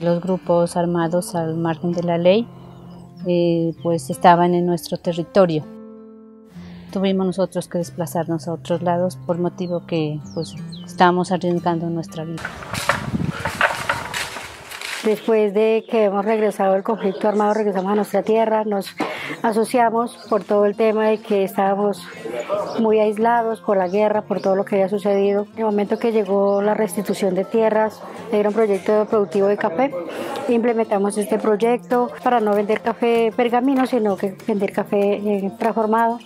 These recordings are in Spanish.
los grupos armados al margen de la ley pues estaban en nuestro territorio. Tuvimos nosotros que desplazarnos a otros lados por motivo que pues estábamos arriesgando nuestra vida. Después de que hemos regresado del conflicto armado, regresamos a nuestra tierra, nos asociamos por todo el tema de que estábamos muy aislados por la guerra, por todo lo que había sucedido. En el momento que llegó la restitución de tierras, era un proyecto productivo de café. Implementamos este proyecto para no vender café pergamino, sino que vender café transformado.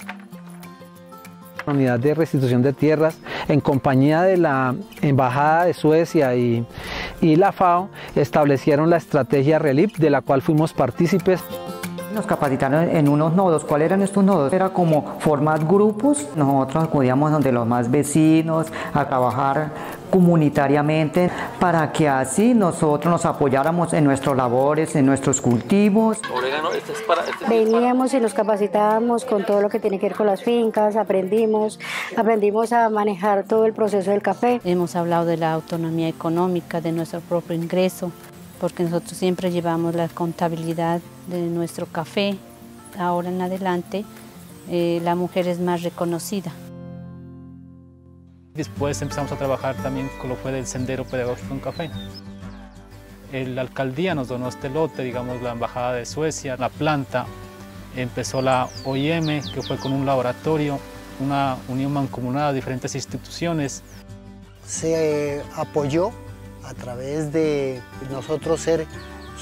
La Unidad de Restitución de Tierras, en compañía de la Embajada de Suecia y la FAO, establecieron la estrategia RELIP, de la cual fuimos partícipes. Nos capacitaron en unos nodos. ¿Cuáles eran estos nodos? Era como formar grupos. Nosotros acudíamos donde los más vecinos a trabajar comunitariamente para que así nosotros nos apoyáramos en nuestras labores, en nuestros cultivos. Veníamos y nos capacitábamos con todo lo que tiene que ver con las fincas, aprendimos a manejar todo el proceso del café. Hemos hablado de la autonomía económica, de nuestro propio ingreso, porque nosotros siempre llevamos la contabilidad de nuestro café. Ahora en adelante la mujer es más reconocida. Después empezamos a trabajar también con lo que fue del Sendero Pedagógico en Café. La alcaldía nos donó este lote, digamos la Embajada de Suecia, la planta. Empezó la OIM, que fue con un laboratorio, una unión mancomunada de diferentes instituciones. Se apoyó a través de nosotros ser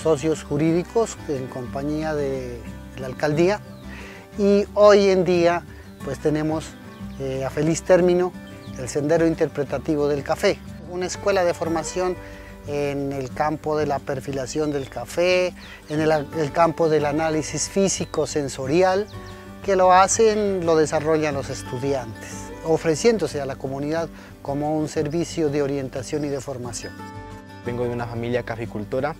socios jurídicos en compañía de la alcaldía, y hoy en día pues tenemos a feliz término el Sendero Interpretativo del Café, una escuela de formación en el campo de la perfilación del café, en el campo del análisis físico-sensorial, que lo desarrollan los estudiantes, ofreciéndose a la comunidad como un servicio de orientación y de formación. Vengo de una familia caficultora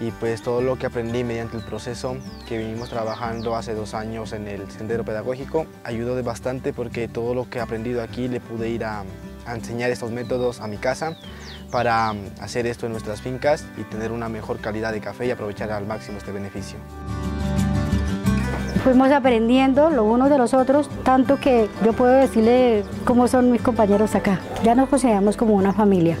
y pues todo lo que aprendí mediante el proceso que vinimos trabajando hace 2 años en el Sendero Pedagógico ayudó bastante, porque todo lo que he aprendido aquí le pude ir a enseñar estos métodos a mi casa para hacer esto en nuestras fincas y tener una mejor calidad de café y aprovechar al máximo este beneficio. Fuimos aprendiendo los unos de los otros, tanto que yo puedo decirle cómo son mis compañeros acá. Ya nos consideramos como una familia.